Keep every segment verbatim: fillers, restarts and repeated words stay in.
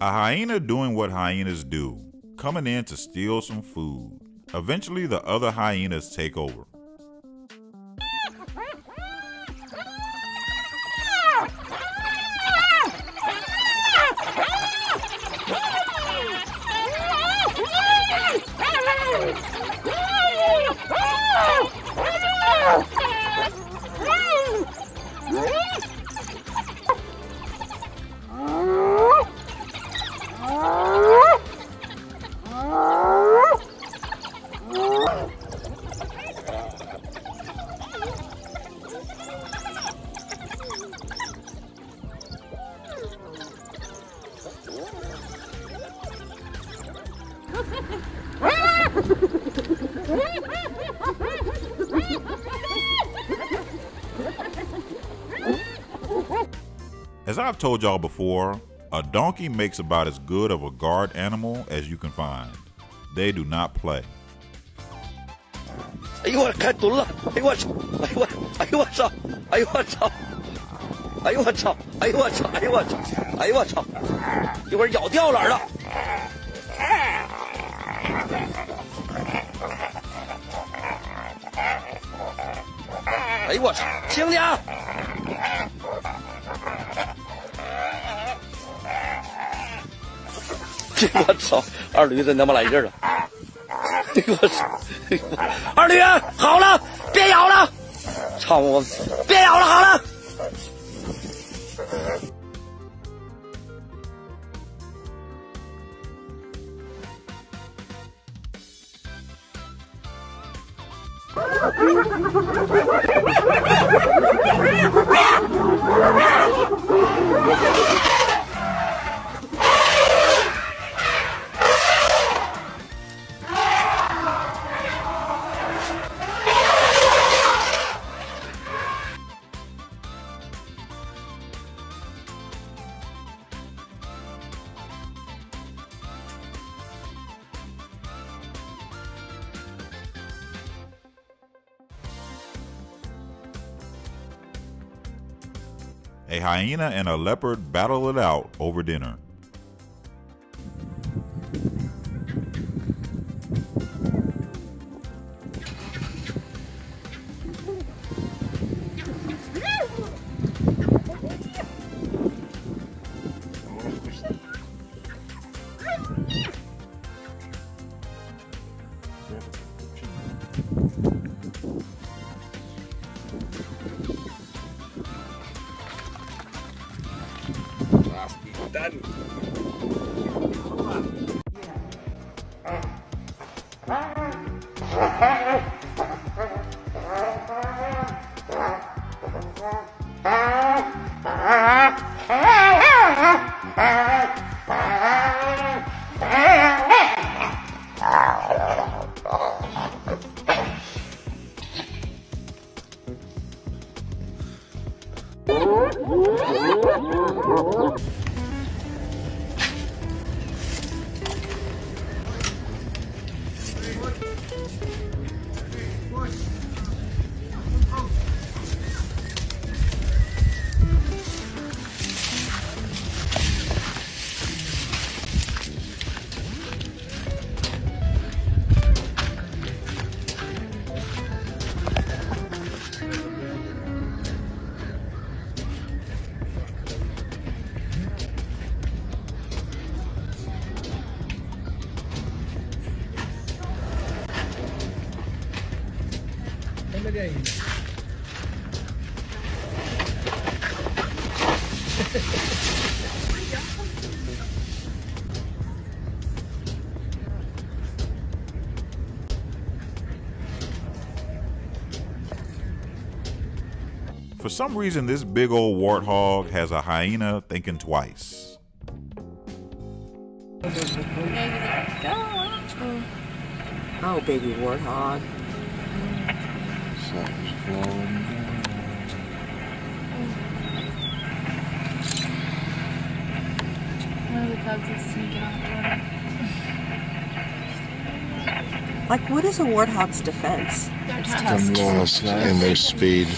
A hyena doing what hyenas do, coming in to steal some food. Eventually the other hyenas take over. As I've told y'all before, a donkey makes about as good of a guard animal as you can find. They do not play.二驴真他妈来劲了！二驴，好了，别咬了，操我，别咬了，好了。A hyena and a leopard battle it out over dinner. For some reason, this big old warthog has a hyena thinking twice. Oh, baby warthog. Like, what is a warthog's defense? It's tough. And their speed.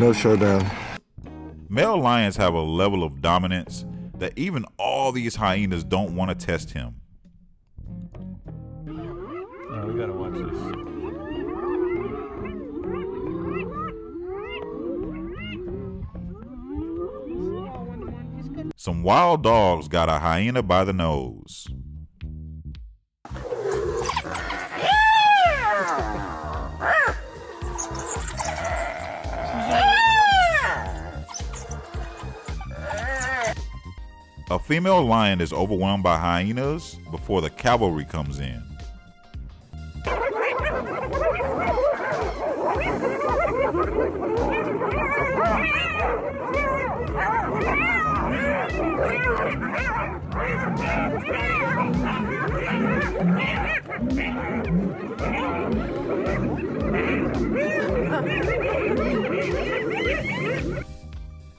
No showdown. Male lions have a level of dominance that even all these hyenas don't want to test him. Oh, we gotta watch this. Some wild dogs got a hyena by the nose. A female lion is overwhelmed by hyenas before the cavalry comes in.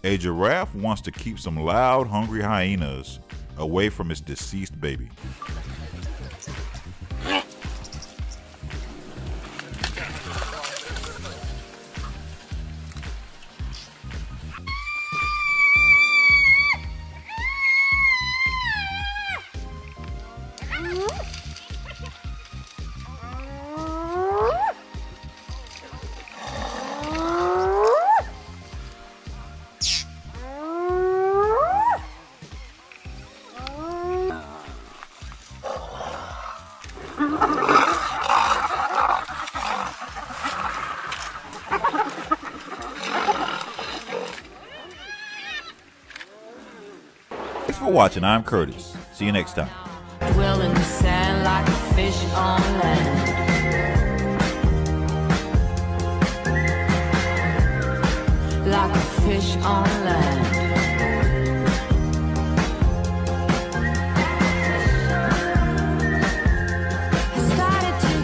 A giraffe wants to keep some loud, hungry hyenas away from its deceased baby. Thanks for watching. I'm Curtis. See you next time. Dwell in the sand like a fish on land. Like a fish on land.